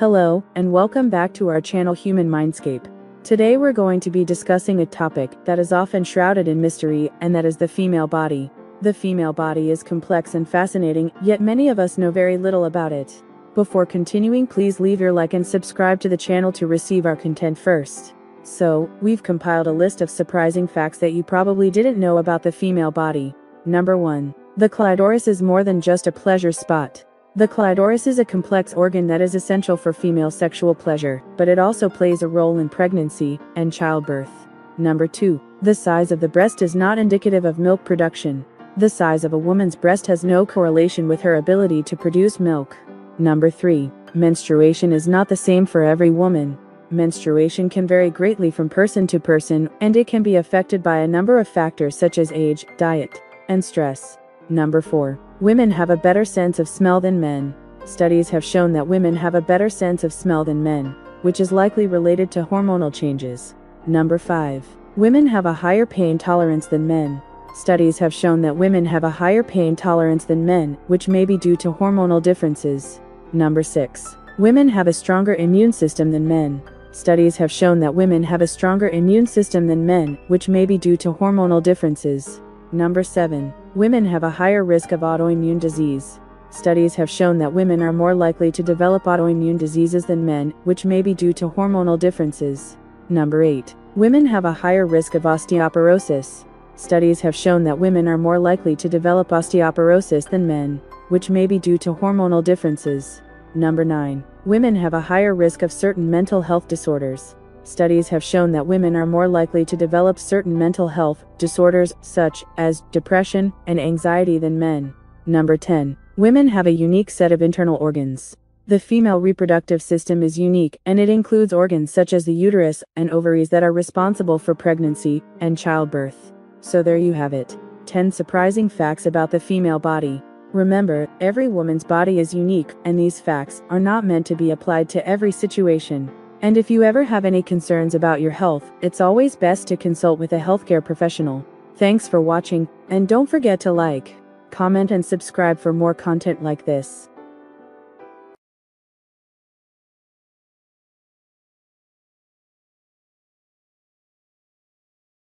Hello, and welcome back to our channel Human Mindscape. Today we're going to be discussing a topic that is often shrouded in mystery, and that is the female body. The female body is complex and fascinating, yet many of us know very little about it. Before continuing, please leave your like and subscribe to the channel to receive our content first. So, we've compiled a list of surprising facts that you probably didn't know about the female body. Number 1. The clitoris is more than just a pleasure spot. The clitoris is a complex organ that is essential for female sexual pleasure, but it also plays a role in pregnancy and childbirth. Number 2. The size of the breast is not indicative of milk production. The size of a woman's breast has no correlation with her ability to produce milk. Number 3. Menstruation is not the same for every woman. Menstruation can vary greatly from person to person, and it can be affected by a number of factors such as age, diet, and stress. Number 4. Women have a better sense of smell than men. Studies have shown that women have a better sense of smell than men, which is likely related to hormonal changes. Number 5. Women have a higher pain tolerance than men. Studies have shown that women have a higher pain tolerance than men, which may be due to hormonal differences. Number 6. Women have a stronger immune system than men. Studies have shown that women have a stronger immune system than men, which may be due to hormonal differences. Number 7. Women have a higher risk of autoimmune disease. Studies have shown that women are more likely to develop autoimmune diseases than men, which may be due to hormonal differences. Number 8. Women have a higher risk of osteoporosis. Studies have shown that women are more likely to develop osteoporosis than men, which may be due to hormonal differences. Number 9. Women have a higher risk of certain mental health disorders. Studies have shown that women are more likely to develop certain mental health disorders, such as depression and anxiety, than men. Number 10. Women have a unique set of internal organs. The female reproductive system is unique, and it includes organs such as the uterus and ovaries that are responsible for pregnancy and childbirth. So there you have it. 10 surprising facts about the female body. Remember, every woman's body is unique, and these facts are not meant to be applied to every situation. And if you ever have any concerns about your health, it's always best to consult with a healthcare professional. Thanks for watching, and don't forget to like, comment, and subscribe for more content like this.